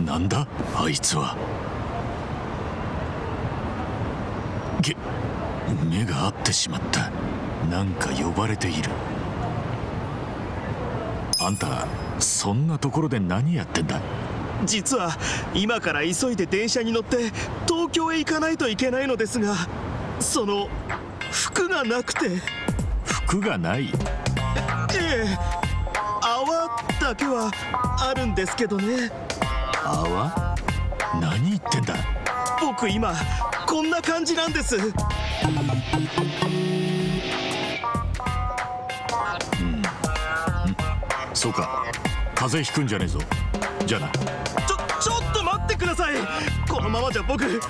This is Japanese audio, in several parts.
なんだあいつは。目が合ってしまった。なんか呼ばれている。あんたそんなところで何やってんだ。実は今から急いで電車に乗って東京へ行かないといけないのですが、その服がなくて。服がない？ええ、泡だけはあるんですけどね。泡？何言ってんだ。僕今こんな感じなんです。そうか、風邪ひくんじゃねえぞ。じゃあな。ちょっと待ってください。このままじゃ僕電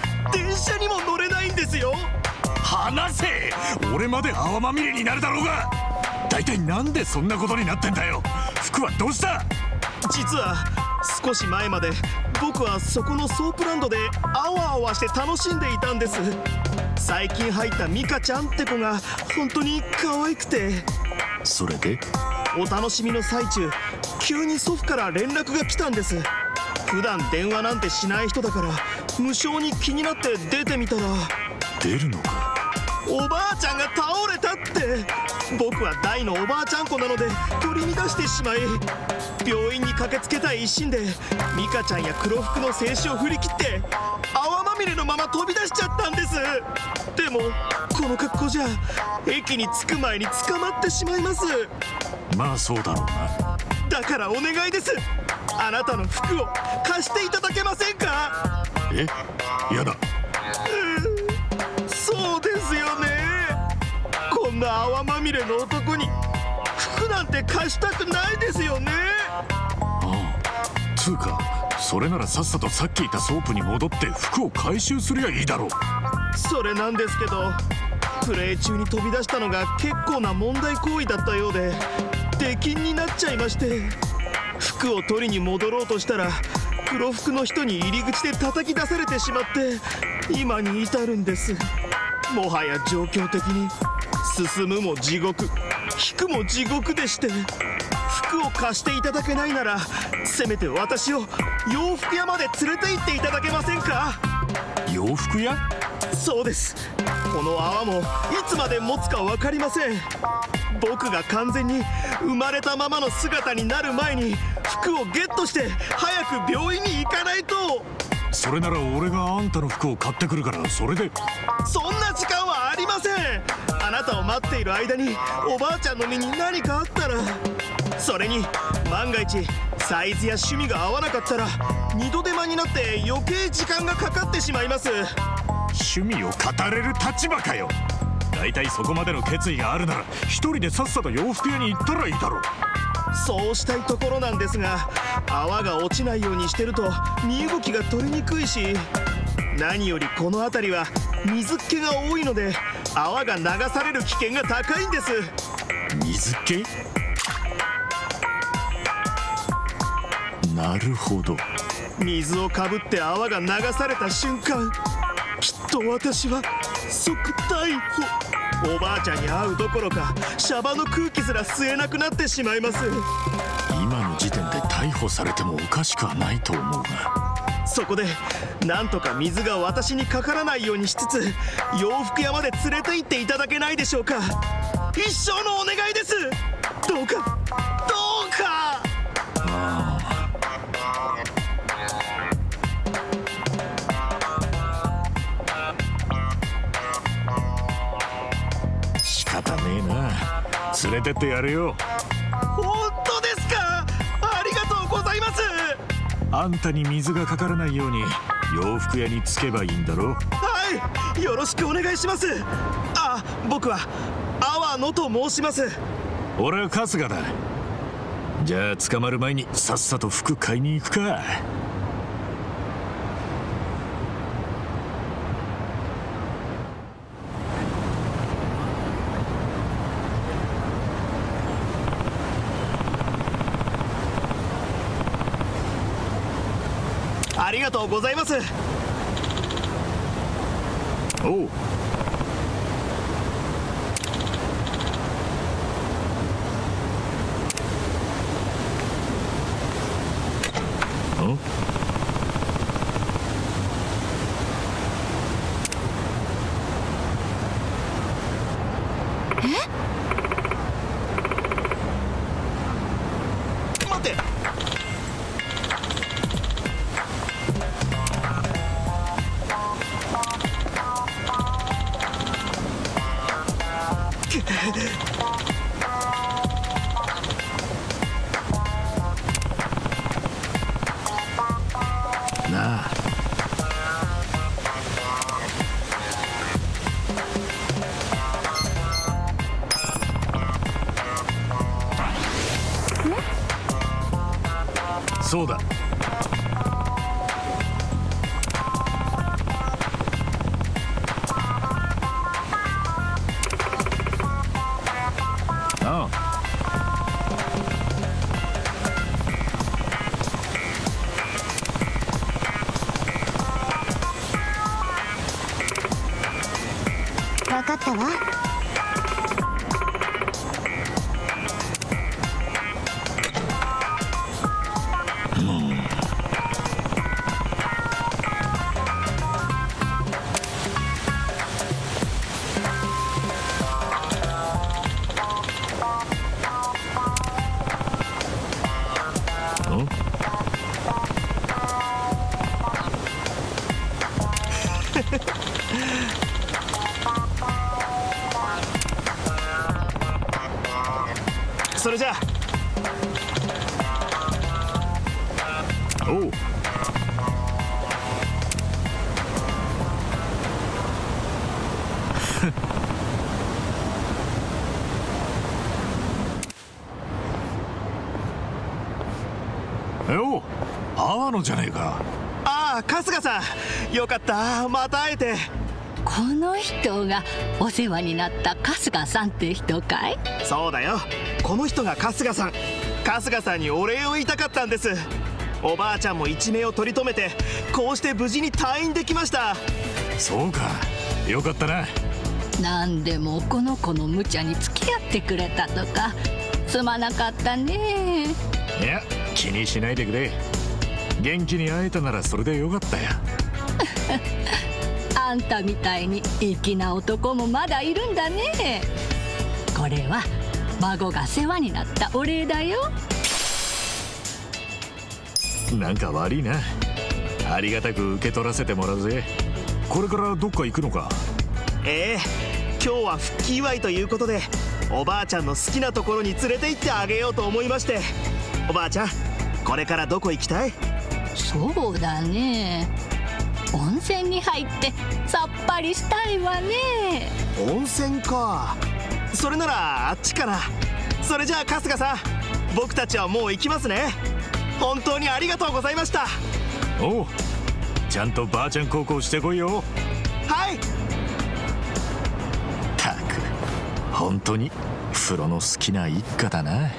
車にも乗れないんですよ。話せ。俺まで泡まみれになるだろうが。大体なんでそんなことになってんだよ。服はどうした。実は少し前まで僕はそこのソープランドであわあわして楽しんでいたんです。最近入ったミカちゃんって子が本当に可愛くて。それでお楽しみの最中、急に祖父から連絡が来たんです。普段電話なんてしない人だから無性に気になって出てみたら。出るのか。おばあちゃんが倒れたって。僕は大のおばあちゃん子なので取り乱してしまい、病院に駆けつけたい一心でミカちゃんや黒服の静止を振り切って泡まみれのまま飛び出しちゃったんです。でもこの格好じゃ駅に着く前に捕まってしまいます。まあそうだろうな。だからお願いです。あなたの服を貸していただけませんか。え、やだ。そうですよね。こんな泡まみれの男に服なんて貸したくないですよね。ああ、つうかそれならさっさとさっきいたソープに戻って服を回収すりゃいいだろう。それなんですけど、プレー中に飛び出したのが結構な問題行為だったようで、出禁になっちゃいまして。服を取りに戻ろうとしたら黒服の人に入り口で叩き出されてしまって今に至るんです。もはや状況的に進むも地獄引くも地獄でして、服を貸していただけないならせめて私を洋服屋まで連れて行っていただけませんか。洋服屋？そうです。この泡もいつまで持つか分かりません。僕が完全に生まれたままの姿になる前に服をゲットして早く病院に行かないと。それなら俺があんたの服を買ってくるから。それで。そんな時間はありません。あなたを待っている間におばあちゃんの身に何かあったら、それに万が一サイズや趣味が合わなかったら二度手間になって余計時間がかかってしまいます。趣味を語れる立場かよ。大体そこまでの決意があるなら一人でさっさと洋服屋に行ったらいいだろう。そうしたいところなんですが、泡が落ちないようにしてると身動きが取りにくいし、何よりこの辺りは水っ気が多いので泡が流される危険が高いんです。水っ気？なるほど。水をかぶって泡が流された瞬間、きっと私は即逮捕。おばあちゃんに会うどころかシャバの空気すら吸えなくなってしまいます。今の時点で逮捕されてもおかしくはないと思うが。そこでなんとか水が私にかからないようにしつつ洋服屋まで連れて行っていただけないでしょうか。一生のお願いです。どうかどうか。連れてってやるよ。本当ですか。ありがとうございます。あんたに水がかからないように洋服屋に着けばいいんだろ。はい、よろしくお願いします。あ、僕は阿波野と申します。俺は春日だ。じゃあ捕まる前にさっさと服買いに行くか。ありがとうございます。おう。待て。なあ。そうだ。ああ。分かったわ。それじゃあ。おう。おう、阿波野じゃねえか。ああ、春日さん、よかった、また会えて。この人がお世話になった春日さんって人かい？そうだよ。この人が春日さんにお礼を言いたかったんです。おばあちゃんも一命を取り留めて、こうして無事に退院できました。そうか、よかったな。なんでもこの子の無茶に付き合ってくれたとか、すまなかったね。いや、気にしないでくれ。元気に会えたならそれでよかったよ。あんたみたいに粋な男もまだいるんだね。これは孫が世話になったお礼だよ。なんか悪いな。ありがたく受け取らせてもらうぜ。これからどっか行くのか？今日は復帰祝いということで、おばあちゃんの好きなところに連れて行ってあげようと思いまして。おばあちゃん、これからどこ行きたい？そうだね、温泉に入ってさっぱりしたいわね。温泉か。それならあっちかな。それじゃあ春日さん、僕たちはもう行きますね。本当にありがとうございました。おう、ちゃんとばあちゃん孝行してこいよ。はい。たく、本当に風呂の好きな一家だな。